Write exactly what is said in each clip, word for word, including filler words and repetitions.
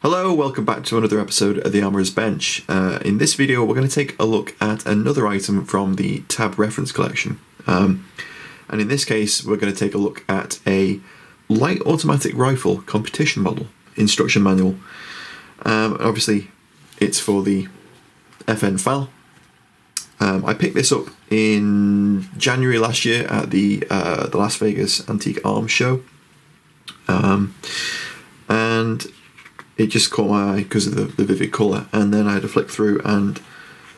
Hello, welcome back to another episode of the Armourer's Bench. Uh, in this video we're going to take a look at another item from the Tab Reference Collection. Um, and in this case we're going to take a look at a light automatic rifle competition model instruction manual. Um, obviously it's for the F N F A L. Um, I picked this up in January last year at the, uh, the Las Vegas Antique Arms Show. Um, and it just caught my eye because of the, the vivid colour, and then I had a flick through and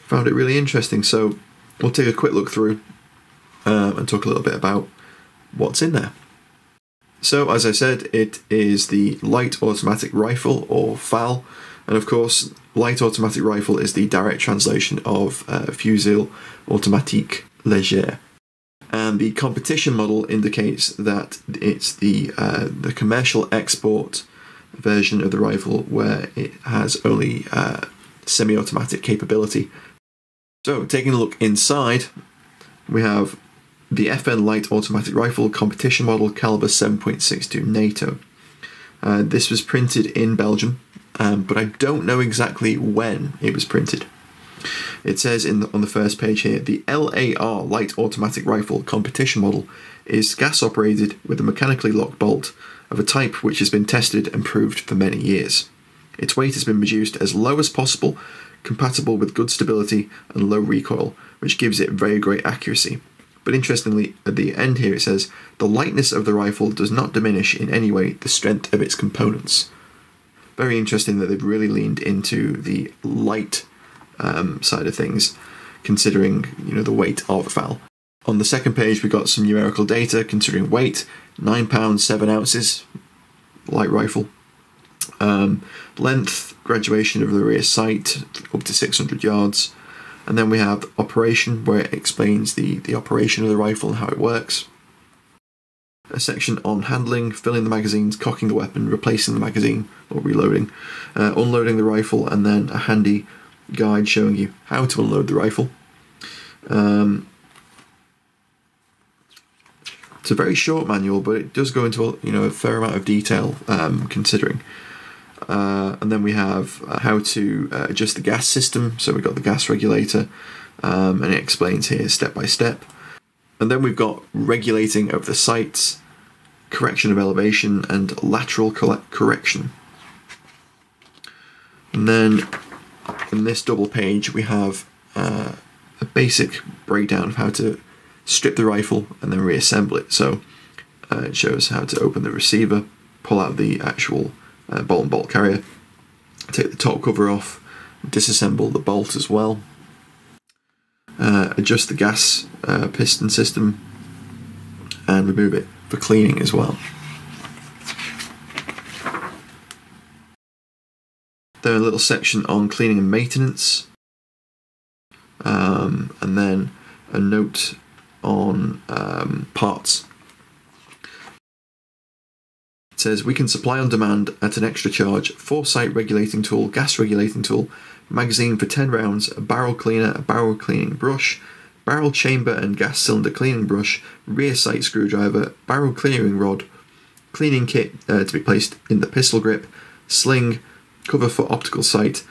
found it really interesting. So we'll take a quick look through um, and talk a little bit about what's in there. So as I said, it is the Light Automatic Rifle, or F A L, and of course Light Automatic Rifle is the direct translation of uh, Fusil Automatique Léger. And the competition model indicates that it's the, uh, the commercial export version of the rifle, where it has only uh, semi-automatic capability. So taking a look inside, we have the F N Light Automatic Rifle competition model, caliber seven point six two NATO. Uh, this was printed in Belgium, um, but I don't know exactly when it was printed. It says in the, on the first page here, the L A R Light Automatic Rifle competition model is gas operated with a mechanically locked bolt of a type which has been tested and proved for many years. Its weight has been reduced as low as possible, compatible with good stability and low recoil, which gives it very great accuracy. But interestingly, at the end here it says, the lightness of the rifle does not diminish in any way the strength of its components. Very interesting that they've really leaned into the light um, side of things, considering, you know, the weight of F A L. On the second page, we got some numerical data considering weight, nine pounds, seven ounces, light rifle. Um, length, graduation of the rear sight, up to six hundred yards. And then we have operation, where it explains the, the operation of the rifle and how it works. A section on handling, filling the magazines, cocking the weapon, replacing the magazine or reloading, uh, unloading the rifle, and then a handy guide showing you how to unload the rifle. Um, It's a very short manual, but it does go into, you know, a fair amount of detail um, considering. Uh, and then we have uh, how to uh, adjust the gas system. So we've got the gas regulator, um, and it explains here step by step. And then we've got regulating of the sights, correction of elevation, and lateral correction. And then in this double page we have uh, a basic breakdown of how to strip the rifle and then reassemble it. So uh, it shows how to open the receiver, pull out the actual uh, bolt and bolt carrier, take the top cover off, disassemble the bolt as well, uh, adjust the gas uh, piston system, and remove it for cleaning as well. Then a little section on cleaning and maintenance, um, and then a note on um, parts. It says we can supply on demand at an extra charge four sight regulating tool, gas regulating tool, magazine for ten rounds, a barrel cleaner, a barrel cleaning brush, barrel chamber and gas cylinder cleaning brush, rear sight screwdriver, barrel clearing rod, cleaning kit uh, to be placed in the pistol grip, sling, cover for optical sight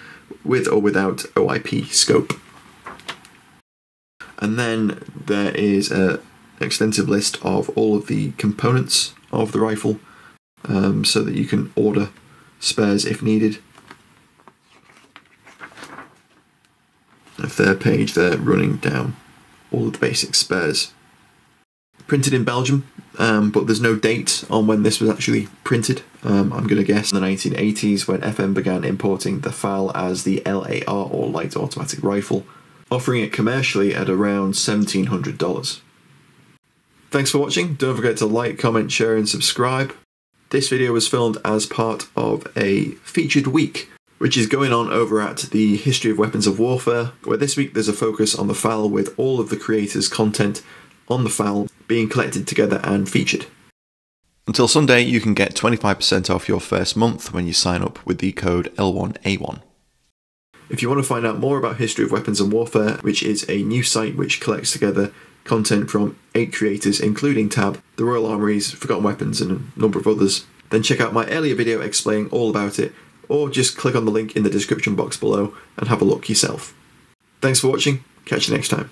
with or without O I P scope. And then there is an extensive list of all of the components of the rifle, um, so that you can order spares if needed. A third page there running down all of the basic spares. Printed in Belgium, um, but there's no date on when this was actually printed. Um, I'm going to guess in the nineteen eighties, when F N began importing the F A L as the L A R, or Light Automatic Rifle, offering it commercially at around seventeen hundred dollars. Thanks for watching. Don't forget to like, comment, share, and subscribe. This video was filmed as part of a featured week, which is going on over at the History of Weapons of Warfare, where this week there's a focus on the F A L, with all of the creators' content on the F A L being collected together and featured. Until Sunday, you can get twenty-five percent off your first month when you sign up with the code L one A one. If you want to find out more about History of Weapons and Warfare, which is a new site which collects together content from eight creators, including Tab, the Royal Armouries, Forgotten Weapons, and a number of others, then check out my earlier video explaining all about it, or just click on the link in the description box below and have a look yourself. Thanks for watching, catch you next time.